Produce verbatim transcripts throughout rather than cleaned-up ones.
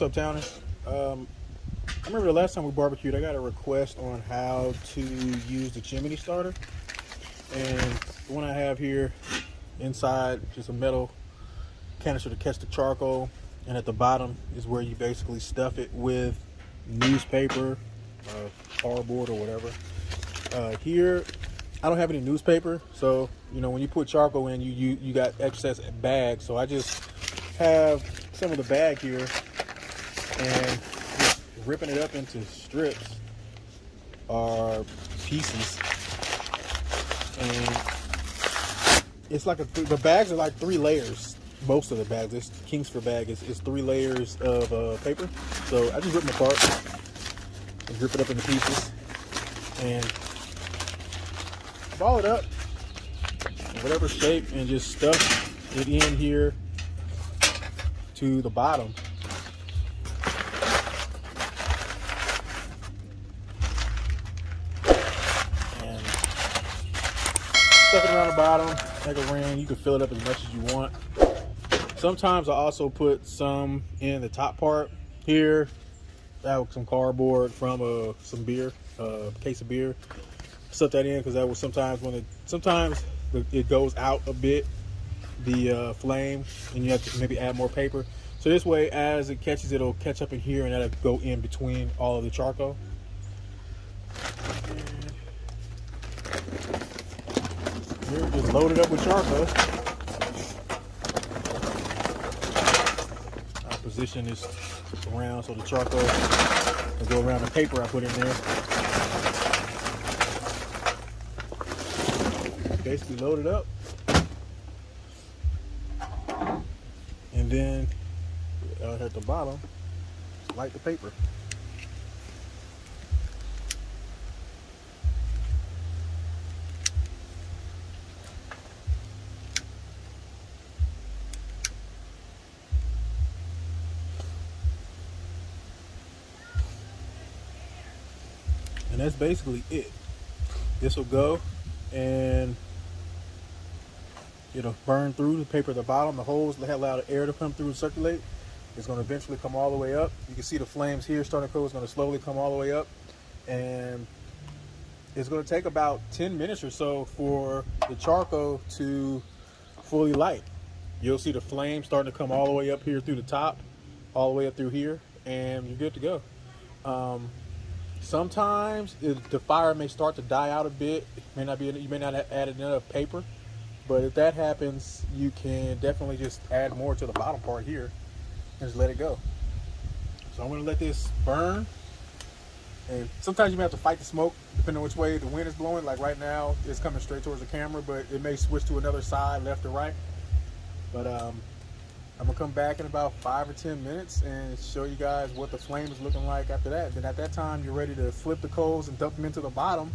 What's up, Towners? Um, I remember the last time we barbecued, I got a request on how to use the chimney starter. And the one I have here inside, just a metal canister to catch the charcoal. And at the bottom is where you basically stuff it with newspaper, uh, cardboard, or whatever. Uh, here, I don't have any newspaper, so you know when you put charcoal in, you you you got excess bags. So I just have some of the bag here and just ripping it up into strips or pieces. And it's like a th the bags are like three layers. Most of the bags, this Kingsford bag is, is three layers of uh, paper. So I just rip them apart and rip it up into pieces and ball it up in whatever shape and just stuff it in here to the bottom. And stuff it around the bottom, make a ring. You can fill it up as much as you want. Sometimes I also put some in the top part here. That was some cardboard from uh, some beer, a uh, case of beer. Stuff that in because that was sometimes when it sometimes it goes out a bit, the uh, flame, and you have to maybe add more paper. So this way, as it catches, it'll catch up in here and that'll go in between all of the charcoal. Here, just loaded up with charcoal. Position this around so the charcoal will go around the paper I put in there. Basically load it up. And then uh, at the bottom, light the paper. And that's basically it. This will go and it'll burn through the paper at the bottom. The holes allow the air to come through and circulate. It's going to eventually come all the way up. You can see the flames here starting to go. It's going to slowly come all the way up. And it's going to take about ten minutes or so for the charcoal to fully light. You'll see the flame starting to come all the way up here through the top, all the way up through here, and you're good to go. Um, Sometimes it, the fire may start to die out a bit. It may not be, you may not have added enough paper, but if that happens, you can definitely just add more to the bottom part here and just let it go. So I'm gonna let this burn. And sometimes you may have to fight the smoke, depending on which way the wind is blowing. Like right now, it's coming straight towards the camera, but it may switch to another side, left or right. But um, I'm gonna come back in about five or ten minutes and show you guys what the flame is looking like after that. Then at that time, you're ready to flip the coals and dump them into the bottom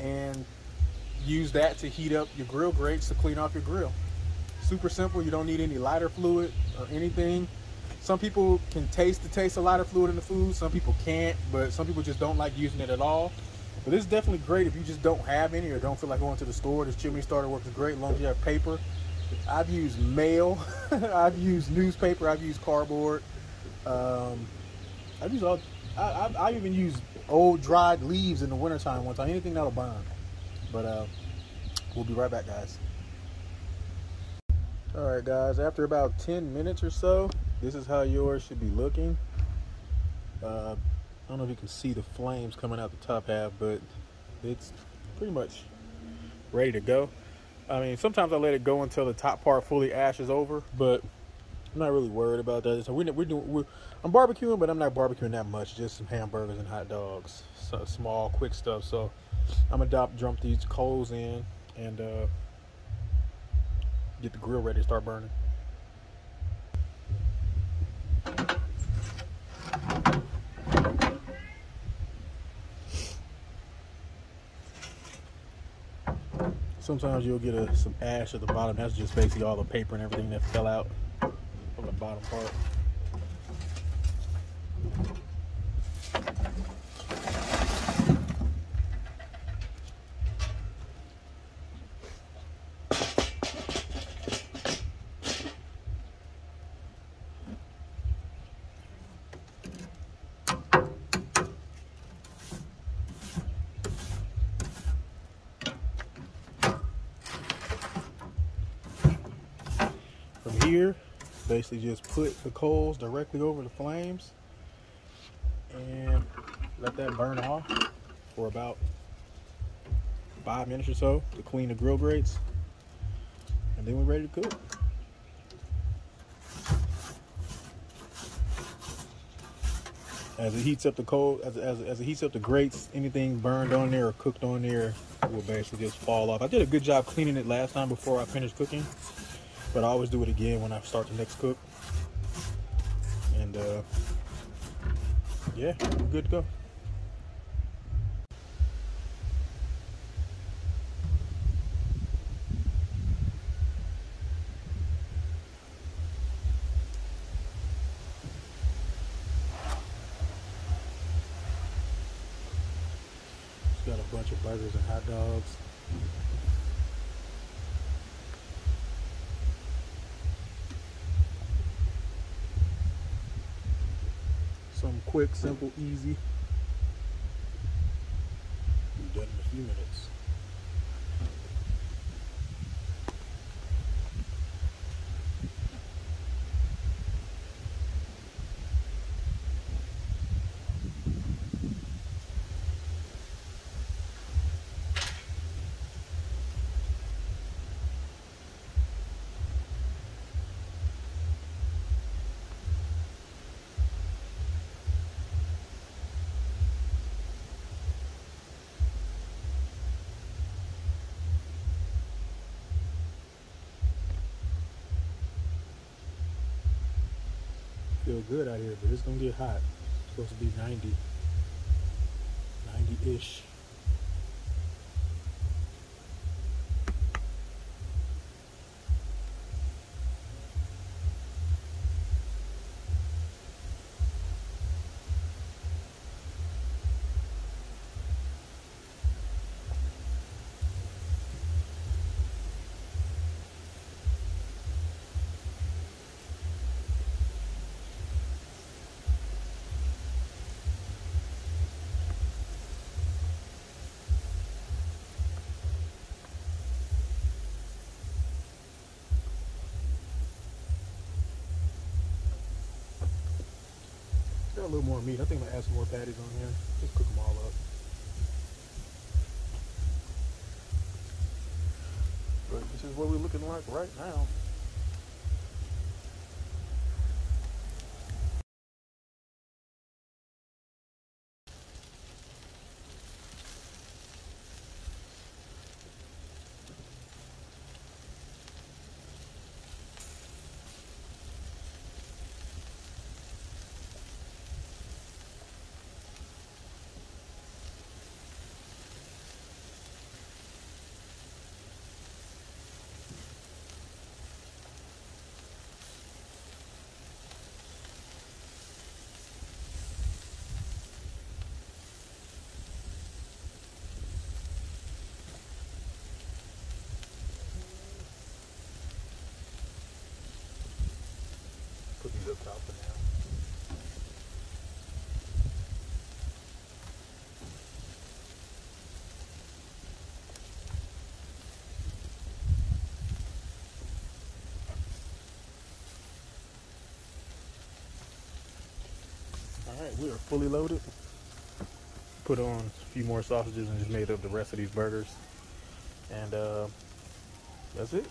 and use that to heat up your grill grates to clean off your grill. Super simple, you don't need any lighter fluid or anything. Some people can taste the taste of lighter fluid in the food, some people can't, but some people just don't like using it at all. But this is definitely great if you just don't have any or don't feel like going to the store. This chimney starter works great as long as you have paper. I've used mail, I've used newspaper, I've used cardboard, um, I've used all, I, I, I even used old dried leaves in the wintertime one time, anything that'll burn. But uh, we'll be right back, guys. Alright guys, after about ten minutes or so, this is how yours should be looking. Uh, I don't know if you can see the flames coming out the top half, but it's pretty much ready to go. I mean, sometimes I let it go until the top part fully ashes over, but I'm not really worried about that. So we're, we're doing, we're, I'm barbecuing, but I'm not barbecuing that much. Just some hamburgers and hot dogs, so small, quick stuff. So I'm gonna dump, dump these coals in and uh, get the grill ready to start burning. Sometimes you'll get a, some ash at the bottom. That's just basically all the paper and everything that fell out from the bottom part. here. Basically just put the coals directly over the flames and let that burn off for about five minutes or so to clean the grill grates, and then we're ready to cook. As it heats up the coal, as, as, as it heats up the grates, anything burned on there or cooked on there will basically just fall off. I did a good job cleaning it last time before I finished cooking, but I always do it again when I start the next cook. And uh, yeah, we're good to go. Got a bunch of burgers and hot dogs. Something quick, simple, easy. We're done in a few minutes. Feel good out here, but it's gonna get hot. It's supposed to be ninety, ninety-ish. A little more meat. I think I'm gonna add some more patties on here. Just cook them all up. But this is what we're looking like right now. Put these up top for now. All right, we are fully loaded. Put on a few more sausages and just made up the rest of these burgers. And uh, that's it.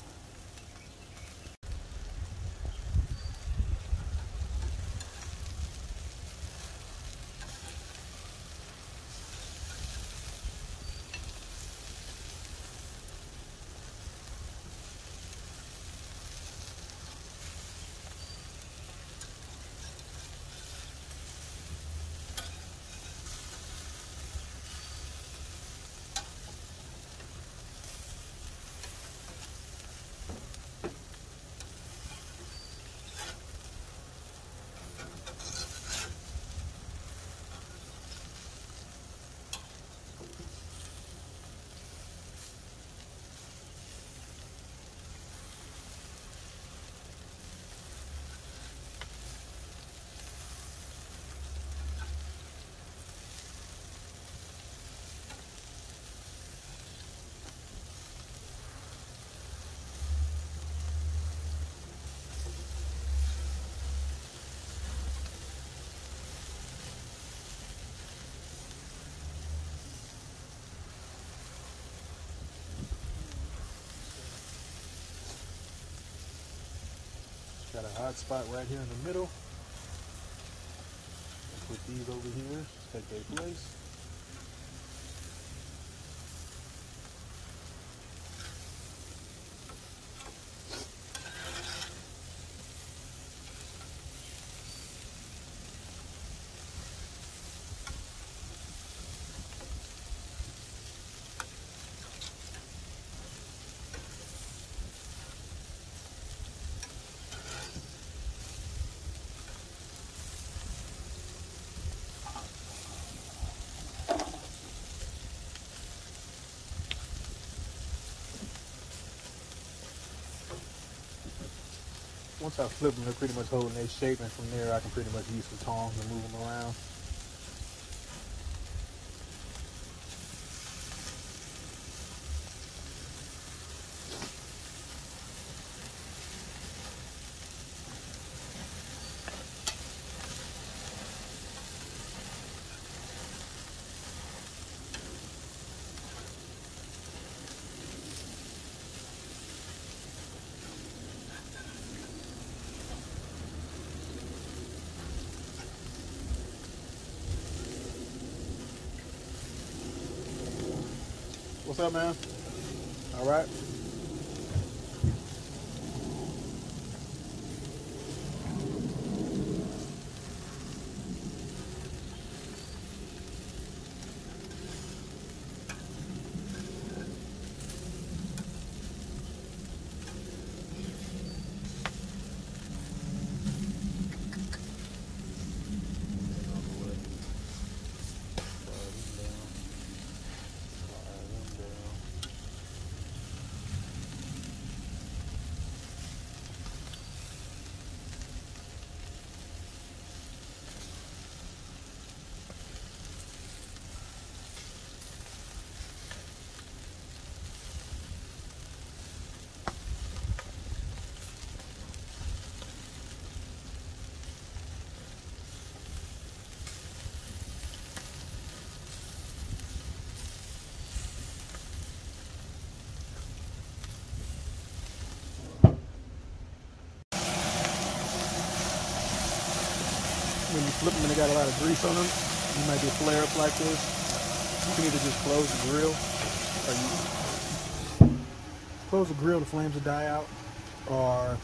Got a hot spot right here in the middle. Put these over here, take their place. Once I flip them, they're pretty much holding their shape, and from there I can pretty much use some tongs and move them around. What's up, man? All right. When you flip them and they got a lot of grease on them, you might get flare-ups like this. You can either just close the grill, or you close the grill, the flames will die out, or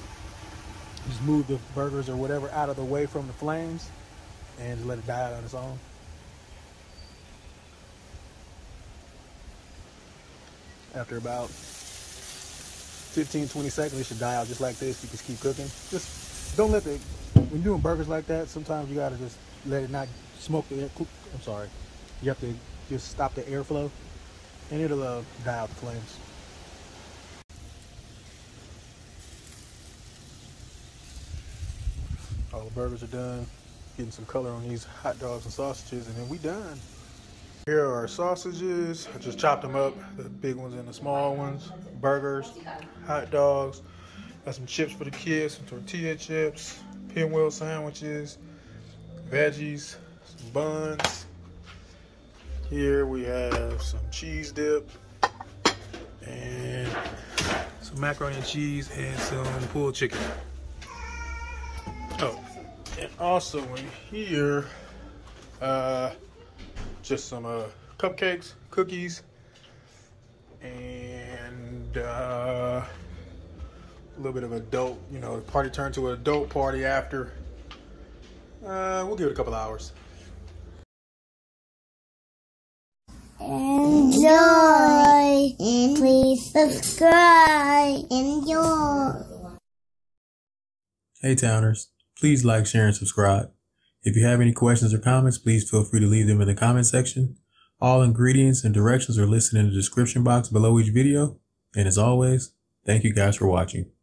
just move the burgers or whatever out of the way from the flames and just let it die out on its own. After about fifteen, twenty seconds, it should die out just like this. You just keep cooking. Just don't let the When you're doing burgers like that, sometimes you gotta just let it not smoke the air. I'm sorry. You have to just stop the airflow, and it'll uh, die out the flames. All the burgers are done. Getting some color on these hot dogs and sausages, and then we done. Here are our sausages. I just chopped them up, the big ones and the small ones. Burgers, hot dogs. Got some chips for the kids, some tortilla chips. Pinwheel sandwiches, veggies, some buns. Here we have some cheese dip and some macaroni and cheese and some pulled chicken. Oh, and also in here, uh, just some uh, cupcakes, cookies, and uh, a little bit of adult, you know, the party turned to an adult party after. Uh, we'll give it a couple hours. Enjoy, and please subscribe, enjoy. Hey Towners, please like, share, and subscribe. If you have any questions or comments, please feel free to leave them in the comment section. All ingredients and directions are listed in the description box below each video. And as always, thank you guys for watching.